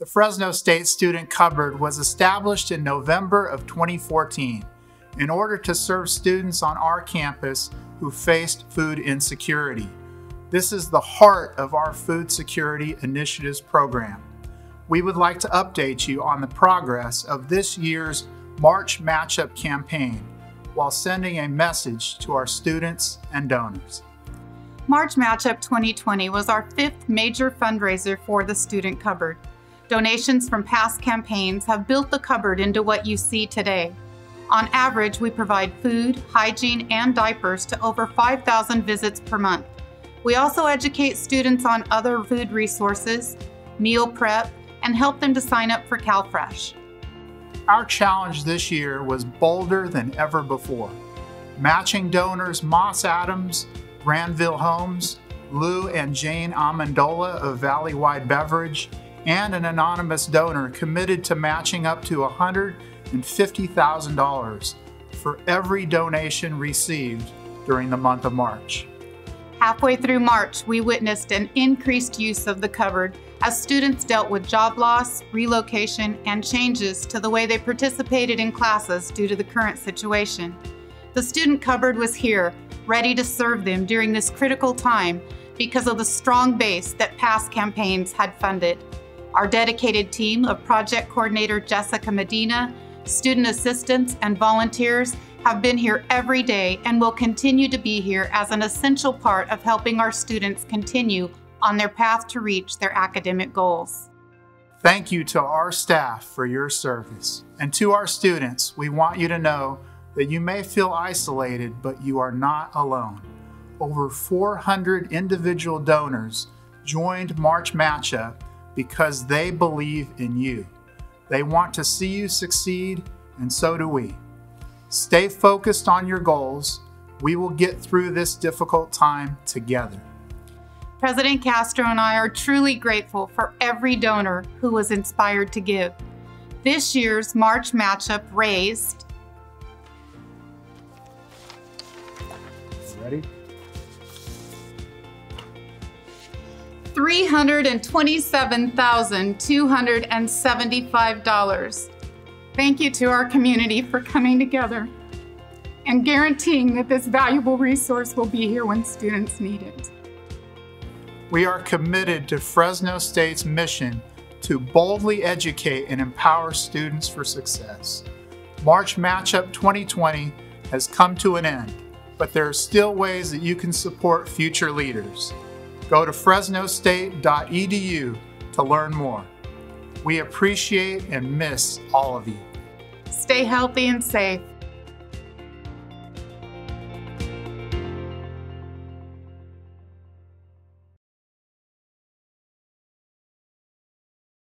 The Fresno State Student Cupboard was established in November of 2014 in order to serve students on our campus who faced food insecurity. This is the heart of our Food Security Initiatives program. We would like to update you on the progress of this year's March Match-Up campaign while sending a message to our students and donors. March Match-Up 2020 was our fifth major fundraiser for the Student Cupboard. Donations from past campaigns have built the cupboard into what you see today. On average, we provide food, hygiene, and diapers to over 5,000 visits per month. We also educate students on other food resources, meal prep, and help them to sign up for CalFresh. Our challenge this year was bolder than ever before. Matching donors Moss Adams, Granville Homes, Lou and Jane Amendola of Valley Wide Beverage, and an anonymous donor committed to matching up to $150,000 for every donation received during the month of March. Halfway through March, we witnessed an increased use of the cupboard as students dealt with job loss, relocation, and changes to the way they participated in classes due to the current situation. The Student Cupboard was here, ready to serve them during this critical time because of the strong base that past campaigns had funded. Our dedicated team of project coordinator Jessica Medina, student assistants, and volunteers have been here every day and will continue to be here as an essential part of helping our students continue on their path to reach their academic goals. Thank you to our staff for your service. And to our students, we want you to know that you may feel isolated, but you are not alone. Over 400 individual donors joined March Match-Up because they believe in you. They want to see you succeed, and so do we. Stay focused on your goals. We will get through this difficult time together. President Castro and I are truly grateful for every donor who was inspired to give. This year's March Match-Up raised $327,275. Thank you to our community for coming together and guaranteeing that this valuable resource will be here when students need it. We are committed to Fresno State's mission to boldly educate and empower students for success. March Match-Up 2020 has come to an end, but there are still ways that you can support future leaders. Go to Fresnostate.edu to learn more. We appreciate and miss all of you. Stay healthy and safe.